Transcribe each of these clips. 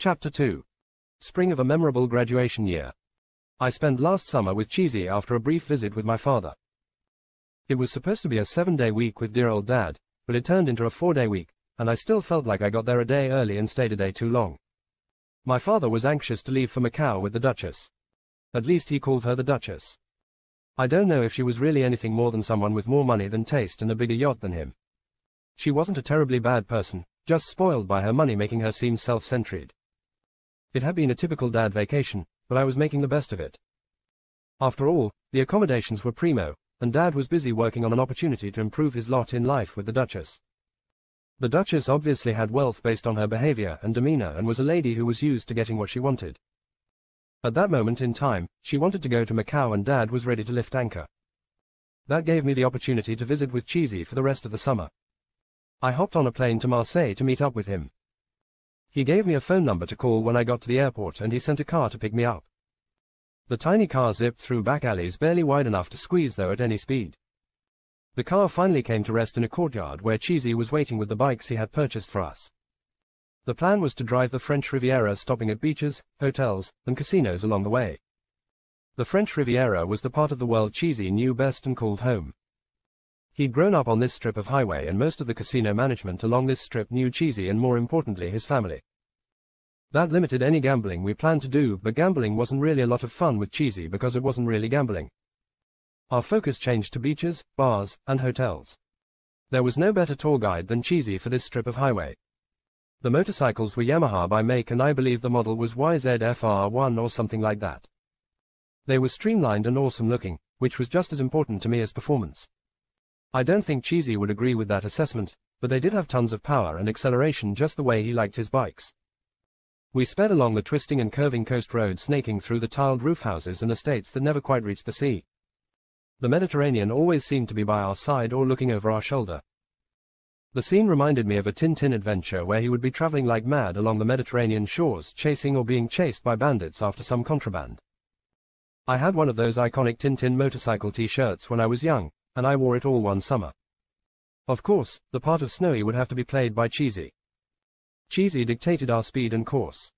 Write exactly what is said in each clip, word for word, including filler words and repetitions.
Chapter two. Spring of a memorable graduation year. I spent last summer with Cheesy after a brief visit with my father. It was supposed to be a seven-day week with dear old dad, but it turned into a four-day week, and I still felt like I got there a day early and stayed a day too long. My father was anxious to leave for Macau with the Duchess. At least he called her the Duchess. I don't know if she was really anything more than someone with more money than taste and a bigger yacht than him. She wasn't a terribly bad person, just spoiled by her money making her seem self-centered. It had been a typical dad vacation, but I was making the best of it. After all, the accommodations were primo, and dad was busy working on an opportunity to improve his lot in life with the Duchess. The Duchess obviously had wealth based on her behavior and demeanor and was a lady who was used to getting what she wanted. At that moment in time, she wanted to go to Macau and dad was ready to lift anchor. That gave me the opportunity to visit with Cheesy for the rest of the summer. I hopped on a plane to Marseille to meet up with him. He gave me a phone number to call when I got to the airport and he sent a car to pick me up. The tiny car zipped through back alleys barely wide enough to squeeze though at any speed. The car finally came to rest in a courtyard where Cheesy was waiting with the bikes he had purchased for us. The plan was to drive the French Riviera, stopping at beaches, hotels, and casinos along the way. The French Riviera was the part of the world Cheesy knew best and called home. He'd grown up on this strip of highway and most of the casino management along this strip knew Cheesy and more importantly his family. That limited any gambling we planned to do, but gambling wasn't really a lot of fun with Cheesy because it wasn't really gambling. Our focus changed to beaches, bars, and hotels. There was no better tour guide than Cheesy for this strip of highway. The motorcycles were Yamaha by make and I believe the model was Y Z F R one or something like that. They were streamlined and awesome looking, which was just as important to me as performance. I don't think Cheesy would agree with that assessment, but they did have tons of power and acceleration just the way he liked his bikes. We sped along the twisting and curving coast road, snaking through the tiled roof houses and estates that never quite reached the sea. The Mediterranean always seemed to be by our side or looking over our shoulder. The scene reminded me of a Tin Tin adventure where he would be traveling like mad along the Mediterranean shores, chasing or being chased by bandits after some contraband. I had one of those iconic Tin Tin motorcycle t-shirts when I was young, and I wore it all one summer. Of course, the part of Snowy would have to be played by Cheesy. Cheesy dictated our speed and course.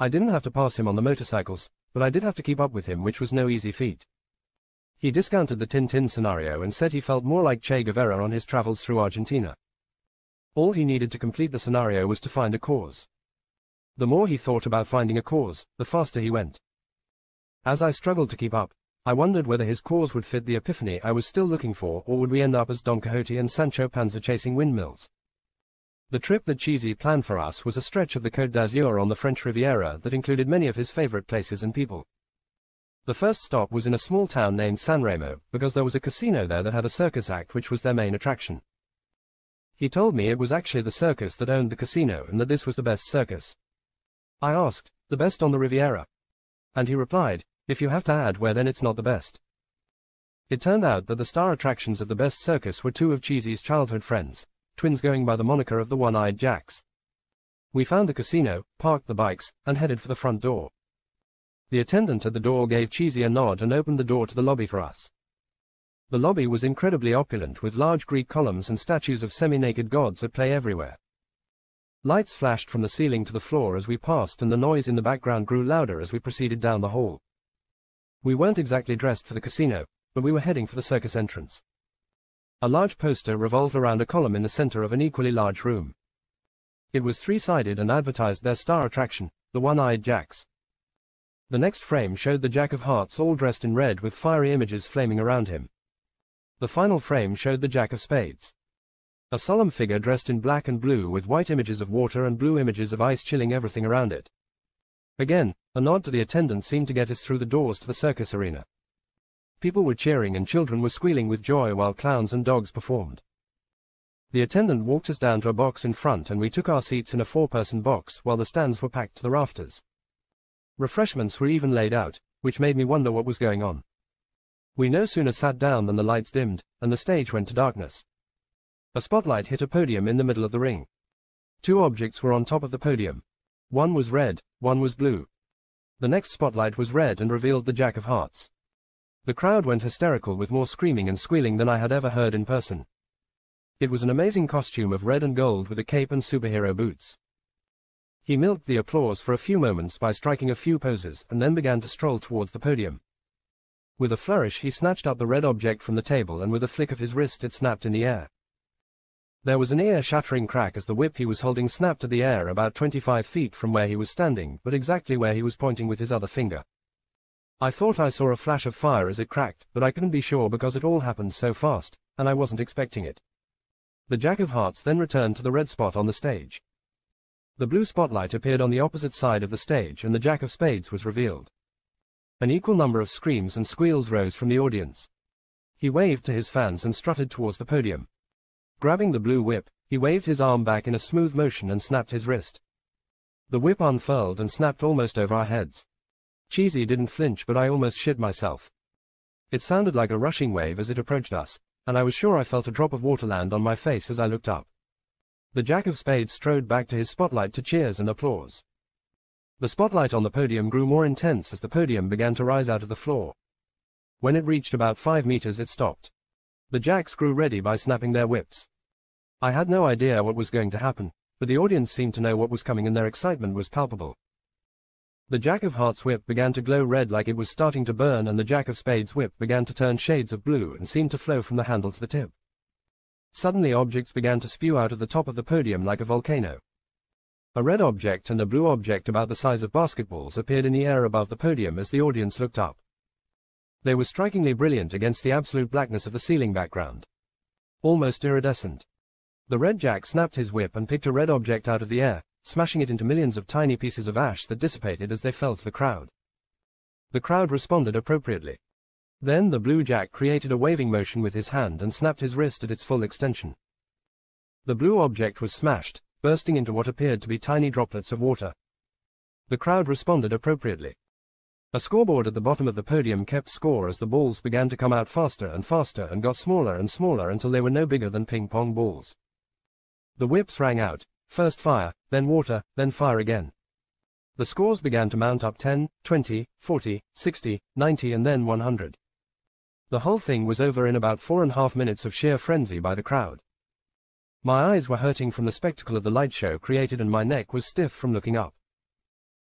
I didn't have to pass him on the motorcycles, but I did have to keep up with him, which was no easy feat. He discounted the Tin Tin scenario and said he felt more like Che Guevara on his travels through Argentina. All he needed to complete the scenario was to find a cause. The more he thought about finding a cause, the faster he went. As I struggled to keep up, I wondered whether his cause would fit the epiphany I was still looking for, or would we end up as Don Quixote and Sancho Panza chasing windmills. The trip that Cheesy planned for us was a stretch of the Côte d'Azur on the French Riviera that included many of his favorite places and people. The first stop was in a small town named Sanremo, because there was a casino there that had a circus act which was their main attraction. He told me it was actually the circus that owned the casino and that this was the best circus. I asked, the best on the Riviera? And he replied, if you have to add where then it's not the best. It turned out that the star attractions of the best circus were two of Cheesy's childhood friends, twins going by the moniker of the One-Eyed Jacks. We found a casino, parked the bikes, and headed for the front door. The attendant at the door gave Cheesy a nod and opened the door to the lobby for us. The lobby was incredibly opulent, with large Greek columns and statues of semi-naked gods at play everywhere. Lights flashed from the ceiling to the floor as we passed, and the noise in the background grew louder as we proceeded down the hall. We weren't exactly dressed for the casino, but we were heading for the circus entrance. A large poster revolved around a column in the center of an equally large room. It was three-sided and advertised their star attraction, the One-Eyed Jacks. The next frame showed the Jack of Hearts all dressed in red with fiery images flaming around him. The final frame showed the Jack of Spades. A solemn figure dressed in black and blue with white images of water and blue images of ice chilling everything around it. Again, a nod to the attendant seemed to get us through the doors to the circus arena. People were cheering and children were squealing with joy while clowns and dogs performed. The attendant walked us down to a box in front and we took our seats in a four-person box while the stands were packed to the rafters. Refreshments were even laid out, which made me wonder what was going on. We no sooner sat down than the lights dimmed, and the stage went to darkness. A spotlight hit a podium in the middle of the ring. Two objects were on top of the podium. One was red, one was blue. The next spotlight was red and revealed the Jack of Hearts. The crowd went hysterical with more screaming and squealing than I had ever heard in person. It was an amazing costume of red and gold with a cape and superhero boots. He milked the applause for a few moments by striking a few poses and then began to stroll towards the podium. With a flourish he snatched up the red object from the table and with a flick of his wrist it snapped in the air. There was an ear-shattering crack as the whip he was holding snapped at the air about twenty-five feet from where he was standing, but exactly where he was pointing with his other finger. I thought I saw a flash of fire as it cracked, but I couldn't be sure because it all happened so fast, and I wasn't expecting it. The Jack of Hearts then returned to the red spot on the stage. The blue spotlight appeared on the opposite side of the stage and the Jack of Spades was revealed. An equal number of screams and squeals rose from the audience. He waved to his fans and strutted towards the podium. Grabbing the blue whip, he waved his arm back in a smooth motion and snapped his wrist. The whip unfurled and snapped almost over our heads. Cheesy didn't flinch, but I almost shit myself. It sounded like a rushing wave as it approached us, and I was sure I felt a drop of water land on my face as I looked up. The Jack of Spades strode back to his spotlight to cheers and applause. The spotlight on the podium grew more intense as the podium began to rise out of the floor. When it reached about five meters it stopped. The Jacks grew ready by snapping their whips. I had no idea what was going to happen, but the audience seemed to know what was coming and their excitement was palpable. The Jack of Hearts whip began to glow red like it was starting to burn, and the Jack of Spades whip began to turn shades of blue and seemed to flow from the handle to the tip. Suddenly objects began to spew out of the top of the podium like a volcano. A red object and a blue object about the size of basketballs appeared in the air above the podium as the audience looked up. They were strikingly brilliant against the absolute blackness of the ceiling background. Almost iridescent. The red Jack snapped his whip and picked a red object out of the air, smashing it into millions of tiny pieces of ash that dissipated as they fell to the crowd. The crowd responded appropriately. Then the blue Jack created a waving motion with his hand and snapped his wrist at its full extension. The blue object was smashed, bursting into what appeared to be tiny droplets of water. The crowd responded appropriately. A scoreboard at the bottom of the podium kept score as the balls began to come out faster and faster and got smaller and smaller until they were no bigger than ping-pong balls. The whips rang out, first fire, then water, then fire again. The scores began to mount up ten, twenty, forty, sixty, ninety and then one hundred. The whole thing was over in about four and a half minutes of sheer frenzy by the crowd. My eyes were hurting from the spectacle of the light show created and my neck was stiff from looking up.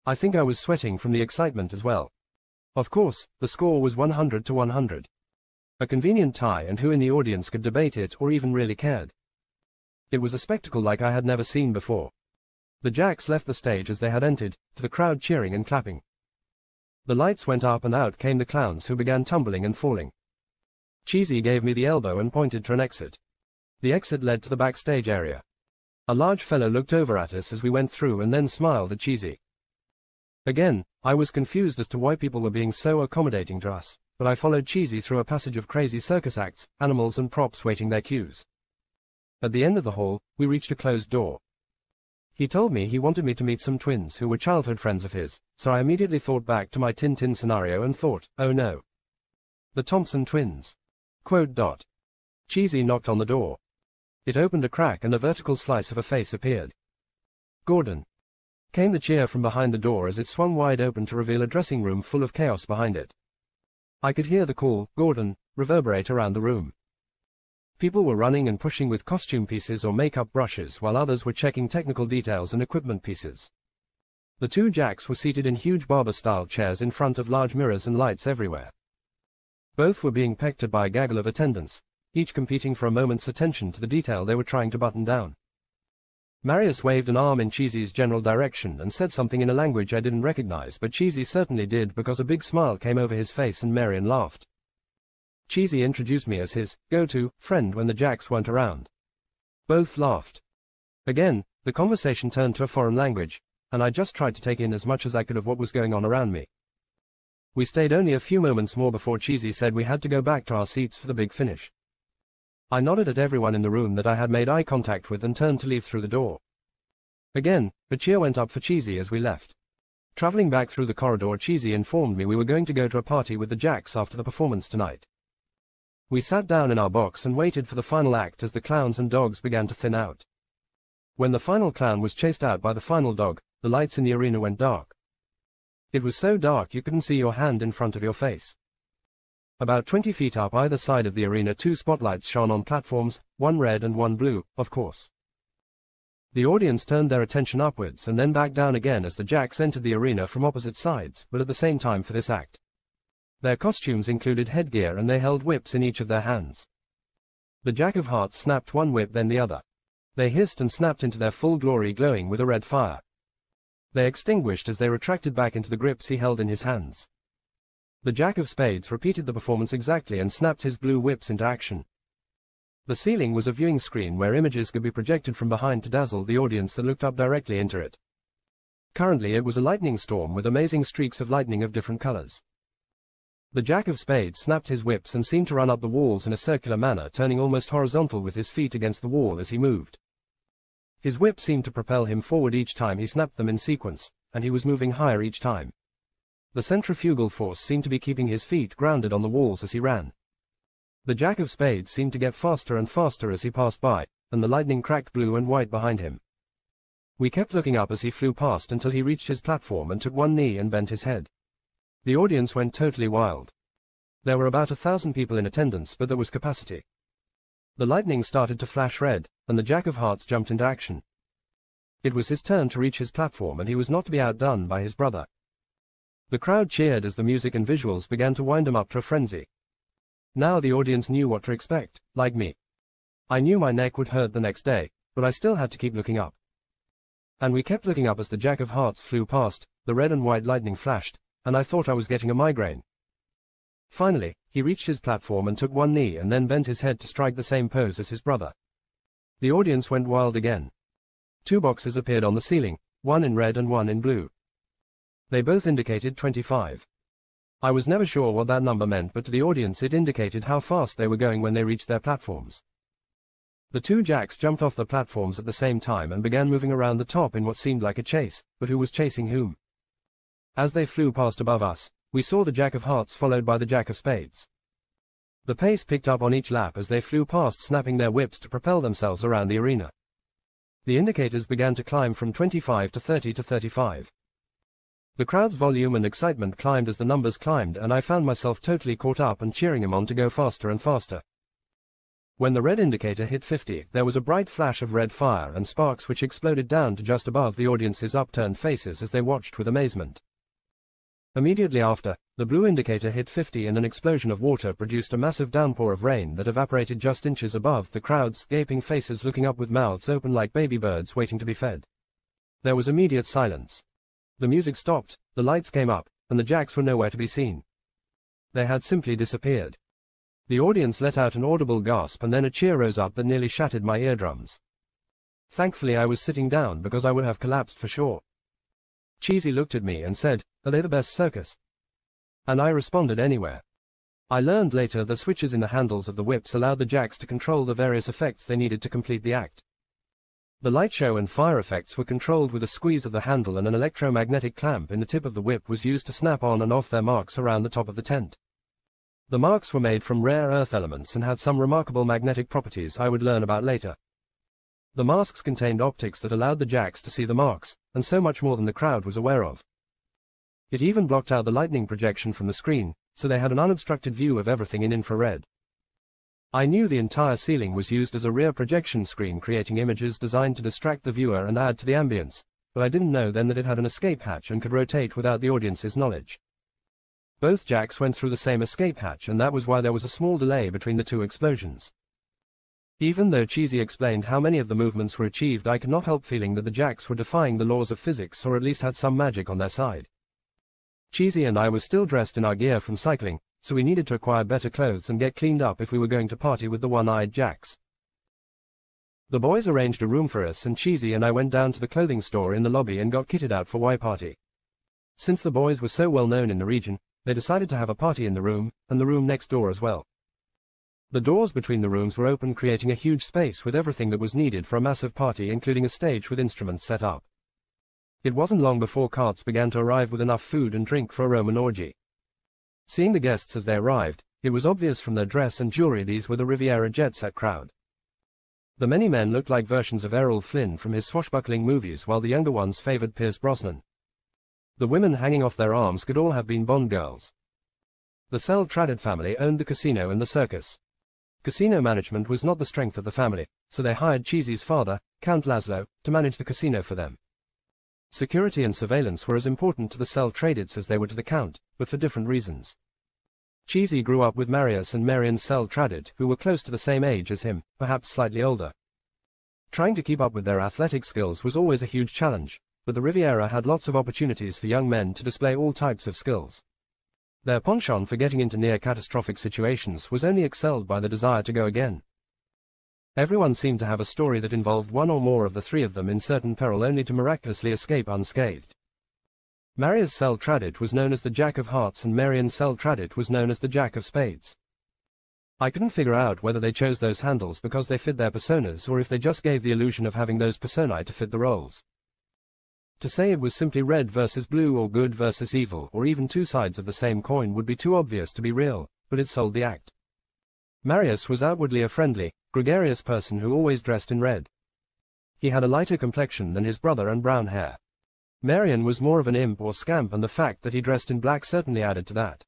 I think I was sweating from the excitement as well. Of course, the score was one hundred to one hundred. A convenient tie, and who in the audience could debate it or even really cared? It was a spectacle like I had never seen before. The Jacks left the stage as they had entered, to the crowd cheering and clapping. The lights went up and out came the clowns who began tumbling and falling. Cheesy gave me the elbow and pointed to an exit. The exit led to the backstage area. A large fellow looked over at us as we went through and then smiled at Cheesy. Again, I was confused as to why people were being so accommodating to us, but I followed Cheesy through a passage of crazy circus acts, animals and props waiting their cues. At the end of the hall, we reached a closed door. He told me he wanted me to meet some twins who were childhood friends of his, so I immediately thought back to my Tin Tin scenario and thought, oh no. The Thompson twins. Quote dot. Cheesy knocked on the door. It opened a crack and a vertical slice of a face appeared. Gordon. Came the cheer from behind the door as it swung wide open to reveal a dressing room full of chaos behind it. I could hear the call, Gordon, reverberate around the room. People were running and pushing with costume pieces or makeup brushes while others were checking technical details and equipment pieces. The two Jacks were seated in huge barber-style chairs in front of large mirrors and lights everywhere. Both were being pecked at by a gaggle of attendants, each competing for a moment's attention to the detail they were trying to button down. Marius waved an arm in Cheesy's general direction and said something in a language I didn't recognize, but Cheesy certainly did because a big smile came over his face and Marian laughed. Cheesy introduced me as his go-to friend when the Jacks weren't around. Both laughed. Again, the conversation turned to a foreign language, and I just tried to take in as much as I could of what was going on around me. We stayed only a few moments more before Cheesy said we had to go back to our seats for the big finish. I nodded at everyone in the room that I had made eye contact with and turned to leave through the door. Again, a cheer went up for Cheesy as we left. Traveling back through the corridor, Cheesy informed me we were going to go to a party with the Jacks after the performance tonight. We sat down in our box and waited for the final act as the clowns and dogs began to thin out. When the final clown was chased out by the final dog, the lights in the arena went dark. It was so dark you couldn't see your hand in front of your face. About twenty feet up either side of the arena two spotlights shone on platforms, one red and one blue, of course. The audience turned their attention upwards and then back down again as the jacks entered the arena from opposite sides, but at the same time for this act. Their costumes included headgear and they held whips in each of their hands. The Jack of Hearts snapped one whip then the other. They hissed and snapped into their full glory, glowing with a red fire. They extinguished as they retracted back into the grips he held in his hands. The Jack of Spades repeated the performance exactly and snapped his blue whips into action. The ceiling was a viewing screen where images could be projected from behind to dazzle the audience that looked up directly into it. Currently it was a lightning storm with amazing streaks of lightning of different colors. The Jack of Spades snapped his whips and seemed to run up the walls in a circular manner, turning almost horizontal with his feet against the wall as he moved. His whip seemed to propel him forward each time he snapped them in sequence, and he was moving higher each time. The centrifugal force seemed to be keeping his feet grounded on the walls as he ran. The Jack of Spades seemed to get faster and faster as he passed by, and the lightning cracked blue and white behind him. We kept looking up as he flew past until he reached his platform and took one knee and bent his head. The audience went totally wild. There were about a thousand people in attendance, but there was capacity. The lightning started to flash red, and the Jack of Hearts jumped into action. It was his turn to reach his platform, and he was not to be outdone by his brother. The crowd cheered as the music and visuals began to wind him up to a frenzy. Now the audience knew what to expect, like me. I knew my neck would hurt the next day, but I still had to keep looking up. And we kept looking up as the Jack of Hearts flew past, the red and white lightning flashed, and I thought I was getting a migraine. Finally, he reached his platform and took one knee and then bent his head to strike the same pose as his brother. The audience went wild again. Two boxes appeared on the ceiling, one in red and one in blue. They both indicated twenty-five. I was never sure what that number meant, but to the audience it indicated how fast they were going when they reached their platforms. The two jacks jumped off the platforms at the same time and began moving around the top in what seemed like a chase, but who was chasing whom? As they flew past above us, we saw the Jack of Hearts followed by the Jack of Spades. The pace picked up on each lap as they flew past, snapping their whips to propel themselves around the arena. The indicators began to climb from twenty-five to thirty to thirty-five. The crowd's volume and excitement climbed as the numbers climbed, and I found myself totally caught up and cheering him on to go faster and faster. When the red indicator hit fifty, there was a bright flash of red fire and sparks which exploded down to just above the audience's upturned faces as they watched with amazement. Immediately after, the blue indicator hit fifty and an explosion of water produced a massive downpour of rain that evaporated just inches above the crowd's gaping faces, looking up with mouths open like baby birds waiting to be fed. There was immediate silence. The music stopped, the lights came up, and the jacks were nowhere to be seen. They had simply disappeared. The audience let out an audible gasp and then a cheer rose up that nearly shattered my eardrums. Thankfully I was sitting down because I would have collapsed for sure. Cheesy looked at me and said, "Are they the best circus?" And I responded, "Anywhere." I learned later the switches in the handles of the whips allowed the jacks to control the various effects they needed to complete the act. The light show and fire effects were controlled with a squeeze of the handle, and an electromagnetic clamp in the tip of the whip was used to snap on and off their marks around the top of the tent. The marks were made from rare earth elements and had some remarkable magnetic properties I would learn about later. The masks contained optics that allowed the jacks to see the marks, and so much more than the crowd was aware of. It even blocked out the lightning projection from the screen, so they had an unobstructed view of everything in infrared. I knew the entire ceiling was used as a rear projection screen, creating images designed to distract the viewer and add to the ambience, but I didn't know then that it had an escape hatch and could rotate without the audience's knowledge. Both jacks went through the same escape hatch, and that was why there was a small delay between the two explosions. Even though Cheesy explained how many of the movements were achieved, I could not help feeling that the jacks were defying the laws of physics, or at least had some magic on their side. Cheesy and I were still dressed in our gear from cycling, so we needed to acquire better clothes and get cleaned up if we were going to party with the One-Eyed Jacks. The boys arranged a room for us, and Cheesy and I went down to the clothing store in the lobby and got kitted out for Y Party. Since the boys were so well known in the region, they decided to have a party in the room, and the room next door as well. The doors between the rooms were open, creating a huge space with everything that was needed for a massive party, including a stage with instruments set up. It wasn't long before carts began to arrive with enough food and drink for a Roman orgy. Seeing the guests as they arrived, it was obvious from their dress and jewelry these were the Riviera jet-set crowd. The many men looked like versions of Errol Flynn from his swashbuckling movies, while the younger ones favored Pierce Brosnan. The women hanging off their arms could all have been Bond girls. The Sel Tradit family owned the casino and the circus. Casino management was not the strength of the family, so they hired Cheesy's father, Count Laszlo, to manage the casino for them. Security and surveillance were as important to the Sel Tradits as they were to the Count, but for different reasons. Cheesy grew up with Marius and Marian Sel Tradit, who were close to the same age as him, perhaps slightly older. Trying to keep up with their athletic skills was always a huge challenge, but the Riviera had lots of opportunities for young men to display all types of skills. Their penchant for getting into near-catastrophic situations was only excelled by the desire to go again. Everyone seemed to have a story that involved one or more of the three of them in certain peril, only to miraculously escape unscathed. Marius Sel Tradit was known as the Jack of Hearts and Marian Sel Tradit was known as the Jack of Spades. I couldn't figure out whether they chose those handles because they fit their personas or if they just gave the illusion of having those personae to fit the roles. To say it was simply red versus blue or good versus evil or even two sides of the same coin would be too obvious to be real, but it sold the act. Marius was outwardly a friendly, gregarious person who always dressed in red. He had a lighter complexion than his brother and brown hair. Marian was more of an imp or scamp, and the fact that he dressed in black certainly added to that.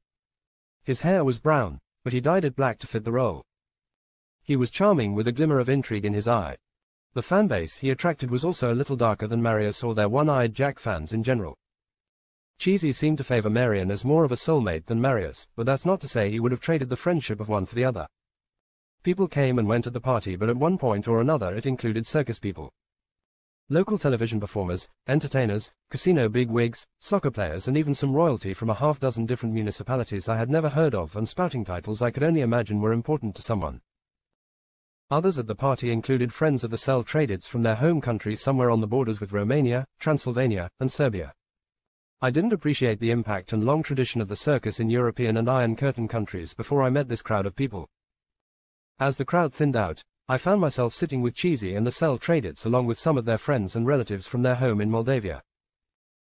His hair was brown, but he dyed it black to fit the role. He was charming with a glimmer of intrigue in his eye. The fanbase he attracted was also a little darker than Marius or their One-Eyed Jack fans in general. Cheesy seemed to favor Marian as more of a soulmate than Marius, but that's not to say he would have traded the friendship of one for the other. People came and went at the party, but at one point or another it included circus people, local television performers, entertainers, casino bigwigs, soccer players, and even some royalty from a half dozen different municipalities I had never heard of and spouting titles I could only imagine were important to someone. Others at the party included friends of the Sel Tradits from their home country somewhere on the borders with Romania, Transylvania, and Serbia. I didn't appreciate the impact and long tradition of the circus in European and Iron Curtain countries before I met this crowd of people. As the crowd thinned out, I found myself sitting with Cheesy and the Sel Tradits along with some of their friends and relatives from their home in Moldavia.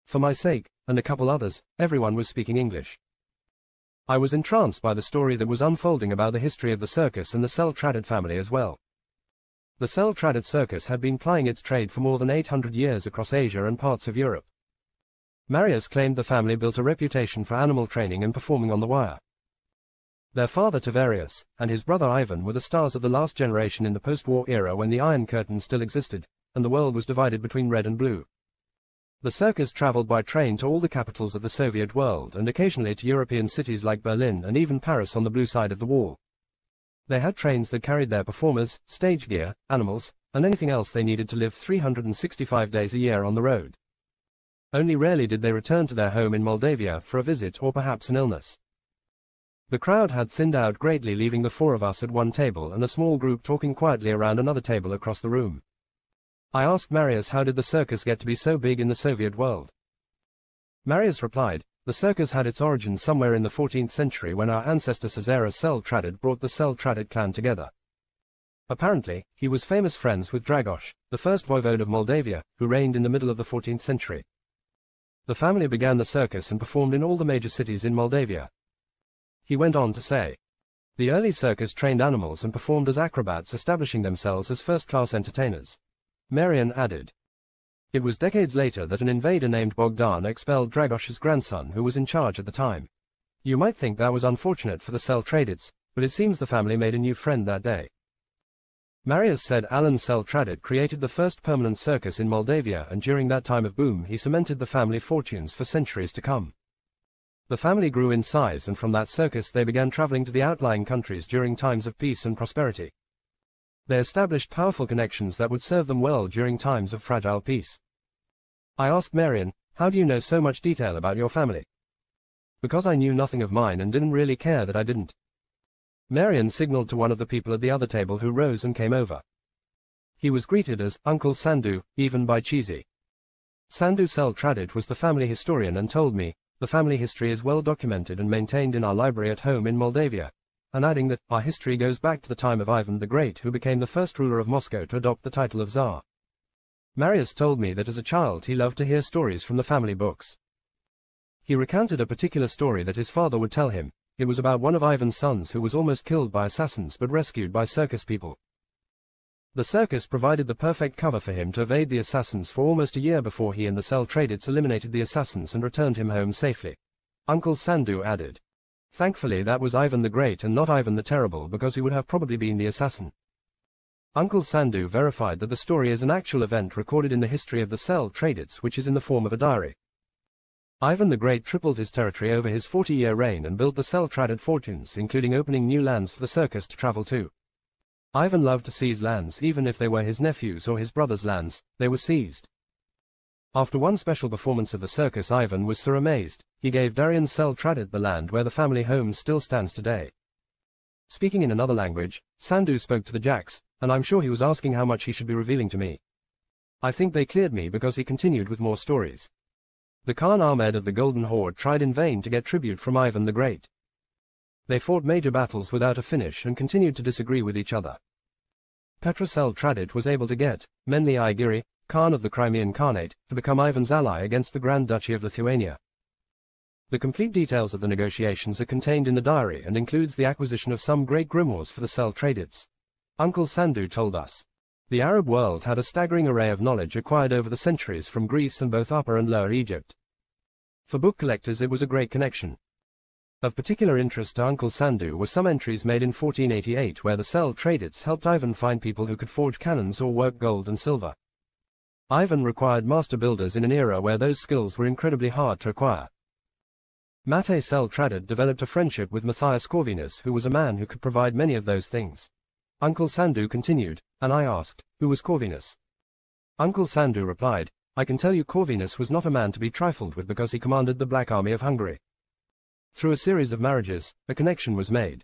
For my sake, and a couple others, everyone was speaking English. I was entranced by the story that was unfolding about the history of the circus and the Sel Tradit family as well. The Sel Tradit circus had been plying its trade for more than eight hundred years across Asia and parts of Europe. Marius claimed the family built a reputation for animal training and performing on the wire. Their father Tavarius and his brother Ivan were the stars of the last generation in the post-war era when the Iron Curtain still existed, and the world was divided between red and blue. The circus traveled by train to all the capitals of the Soviet world and occasionally to European cities like Berlin and even Paris on the blue side of the wall. They had trains that carried their performers, stage gear, animals, and anything else they needed to live three hundred sixty-five days a year on the road. Only rarely did they return to their home in Moldavia for a visit or perhaps an illness. The crowd had thinned out greatly, leaving the four of us at one table and a small group talking quietly around another table across the room. I asked Marius, how did the circus get to be so big in the Soviet world? Marius replied, the circus had its origin somewhere in the fourteenth century when our ancestor Cesara Celtraded brought the Sel Tradit clan together. Apparently, he was famous friends with Dragoș, the first voivode of Moldavia, who reigned in the middle of the fourteenth century. The family began the circus and performed in all the major cities in Moldavia. He went on to say, the early circus trained animals and performed as acrobats, establishing themselves as first-class entertainers. Marian added, it was decades later that an invader named Bogdan expelled Dragoș's grandson, who was in charge at the time. You might think that was unfortunate for the Sel Tradits, but it seems the family made a new friend that day. Marius said Alan Sel Tradit created the first permanent circus in Moldavia, and during that time of boom he cemented the family fortunes for centuries to come. The family grew in size, and from that circus they began traveling to the outlying countries during times of peace and prosperity. They established powerful connections that would serve them well during times of fragile peace. I asked Marian, how do you know so much detail about your family? Because I knew nothing of mine and didn't really care that I didn't. Marian signaled to one of the people at the other table, who rose and came over. He was greeted as Uncle Sandu, even by Cheesy. Sandu Sel Tradit was the family historian and told me, the family history is well documented and maintained in our library at home in Moldavia, and adding that our history goes back to the time of Ivan the Great, who became the first ruler of Moscow to adopt the title of Tsar. Marius told me that as a child he loved to hear stories from the family books. He recounted a particular story that his father would tell him. It was about one of Ivan's sons who was almost killed by assassins but rescued by circus people. The circus provided the perfect cover for him to evade the assassins for almost a year before he and the Sel Tradits eliminated the assassins and returned him home safely. Uncle Sandu added, Thankfully that was Ivan the Great and not Ivan the Terrible, because he would have probably been the assassin. Uncle Sandu verified that the story is an actual event recorded in the history of the Sel Tradits, which is in the form of a diary. Ivan the Great tripled his territory over his forty-year reign and built the Sel Tradit fortunes, including opening new lands for the circus to travel to. Ivan loved to seize lands, even if they were his nephews' or his brother's lands, they were seized. After one special performance of the circus, Ivan was so amazed, he gave Marian Sel Tradit the land where the family home still stands today. Speaking in another language, Sandu spoke to the Jacks, and I'm sure he was asking how much he should be revealing to me. I think they cleared me because he continued with more stories. The Khan Ahmed of the Golden Horde tried in vain to get tribute from Ivan the Great. They fought major battles without a finish and continued to disagree with each other. Petra Sel Tradit was able to get Menli Aigiri, Khan of the Crimean Khanate, to become Ivan's ally against the Grand Duchy of Lithuania. The complete details of the negotiations are contained in the diary and includes the acquisition of some great grimoires for the Sel Tradits. Uncle Sandu told us. The Arab world had a staggering array of knowledge acquired over the centuries from Greece and both Upper and Lower Egypt. For book collectors it was a great connection. Of particular interest to Uncle Sandu were some entries made in fourteen eighty-eight where the Sel Tradits helped Ivan find people who could forge cannons or work gold and silver. Ivan required master builders in an era where those skills were incredibly hard to acquire. Matei Sel Tradit developed a friendship with Matthias Corvinus, who was a man who could provide many of those things. Uncle Sandu continued, and I asked, who was Corvinus? Uncle Sandu replied, I can tell you Corvinus was not a man to be trifled with because he commanded the Black Army of Hungary. Through a series of marriages, a connection was made.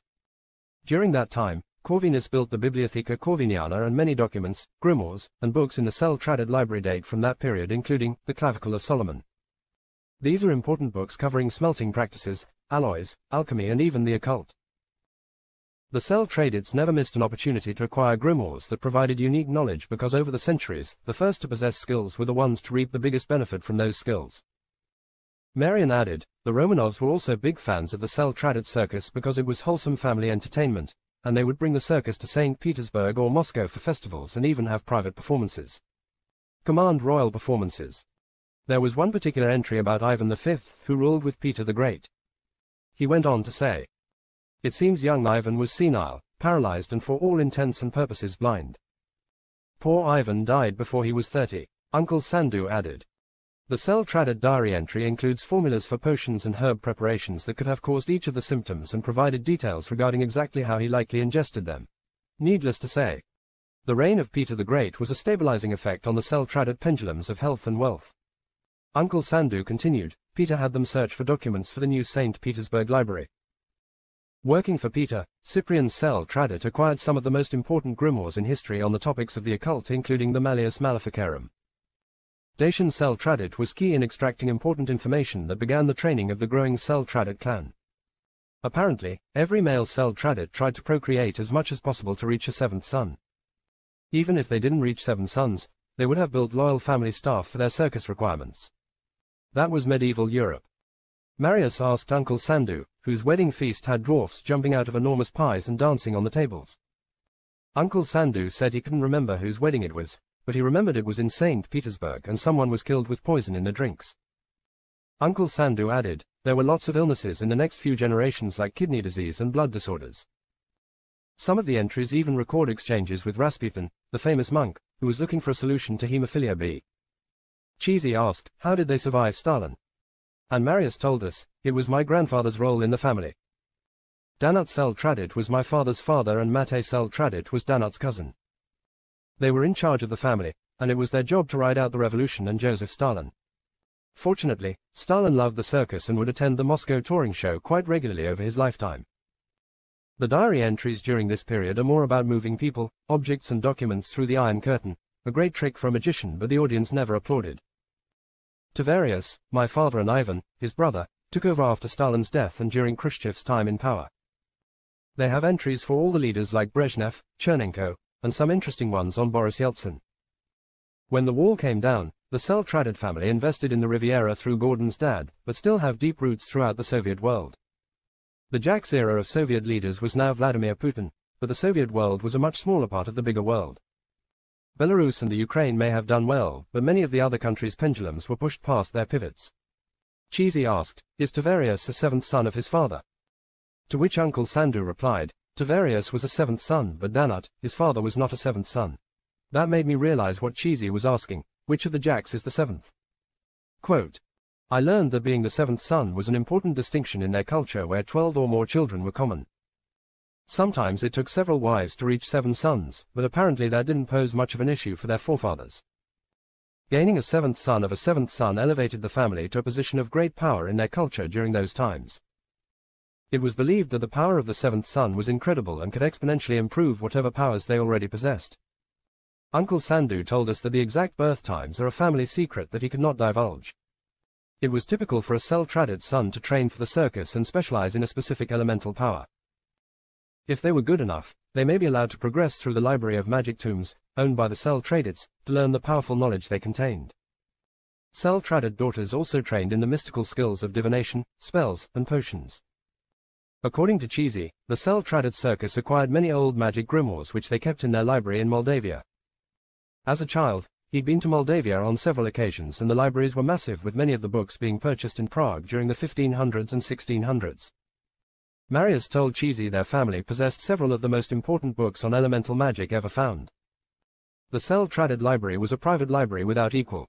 During that time, Corvinus built the Bibliotheca Corviniana, and many documents, grimoires, and books in the Sel Tradit library date from that period, including The Clavicle of Solomon. These are important books covering smelting practices, alloys, alchemy, and even the occult. The Sel Tradits never missed an opportunity to acquire grimoires that provided unique knowledge because over the centuries, the first to possess skills were the ones to reap the biggest benefit from those skills. Marian added, the Romanovs were also big fans of the Sel Tradit circus because it was wholesome family entertainment, and they would bring the circus to Saint Petersburg or Moscow for festivals and even have private performances. Command royal performances. There was one particular entry about Ivan the Fifth, who ruled with Peter the Great. He went on to say, it seems young Ivan was senile, paralyzed, and for all intents and purposes blind. Poor Ivan died before he was thirty, Uncle Sandu added. The Sel Tradit diary entry includes formulas for potions and herb preparations that could have caused each of the symptoms and provided details regarding exactly how he likely ingested them. Needless to say, the reign of Peter the Great was a stabilizing effect on the Sel Tradit pendulums of health and wealth. Uncle Sandu continued, Peter had them search for documents for the new Saint Petersburg library. Working for Peter, Cyprian Sel Tradit acquired some of the most important grimoires in history on the topics of the occult, including the Malleus Maleficarum. Dacian Sel Tradit was key in extracting important information that began the training of the growing Sel Tradit clan. Apparently, every male Sel Tradit tried to procreate as much as possible to reach a seventh son. Even if they didn't reach seven sons, they would have built loyal family staff for their circus requirements. That was medieval Europe. Marius asked Uncle Sandu, whose wedding feast had dwarfs jumping out of enormous pies and dancing on the tables. Uncle Sandu said he couldn't remember whose wedding it was, but he remembered it was in Saint Petersburg and someone was killed with poison in the drinks. Uncle Sandu added, there were lots of illnesses in the next few generations like kidney disease and blood disorders. Some of the entries even record exchanges with Rasputin, the famous monk, who was looking for a solution to hemophilia B. Cheesy asked, how did they survive Stalin? And Marius told us, it was my grandfather's role in the family. Danut Sel Tradit was my father's father and Matei Sel Tradit was Danut's cousin. They were in charge of the family, and it was their job to ride out the revolution and Joseph Stalin. Fortunately, Stalin loved the circus and would attend the Moscow touring show quite regularly over his lifetime. The diary entries during this period are more about moving people, objects, and documents through the Iron Curtain, a great trick for a magician, but the audience never applauded. Tavarius, my father, and Ivan, his brother, took over after Stalin's death and during Khrushchev's time in power. They have entries for all the leaders like Brezhnev, Chernenko, and some interesting ones on Boris Yeltsin. When the wall came down, the Sel Tradit family invested in the Riviera through Gordon's dad, but still have deep roots throughout the Soviet world. The Jacks era of Soviet leaders was now Vladimir Putin, but the Soviet world was a much smaller part of the bigger world. Belarus and the Ukraine may have done well, but many of the other countries' pendulums were pushed past their pivots. Cheesy asked, is Tavarius a seventh son of his father? To which Uncle Sandu replied, Tavarius was a seventh son, but Danat, his father, was not a seventh son. That made me realize what Cheesy was asking, which of the Jacks is the seventh? Quote, I learned that being the seventh son was an important distinction in their culture where twelve or more children were common. Sometimes it took several wives to reach seven sons, but apparently that didn't pose much of an issue for their forefathers. Gaining a seventh son of a seventh son elevated the family to a position of great power in their culture during those times. It was believed that the power of the seventh son was incredible and could exponentially improve whatever powers they already possessed. Uncle Sandu told us that the exact birth times are a family secret that he could not divulge. It was typical for a Sel Tradit son to train for the circus and specialize in a specific elemental power. If they were good enough, they may be allowed to progress through the library of magic tombs, owned by the Sel Tradits, to learn the powerful knowledge they contained. Sel Tradit daughters also trained in the mystical skills of divination, spells, and potions. According to Cheesy, the Sel Tradit circus acquired many old magic grimoires which they kept in their library in Moldavia. As a child, he'd been to Moldavia on several occasions and the libraries were massive, with many of the books being purchased in Prague during the fifteen hundreds and sixteen hundreds. Marius told Cheesy their family possessed several of the most important books on elemental magic ever found. The Sel Tradit library was a private library without equal,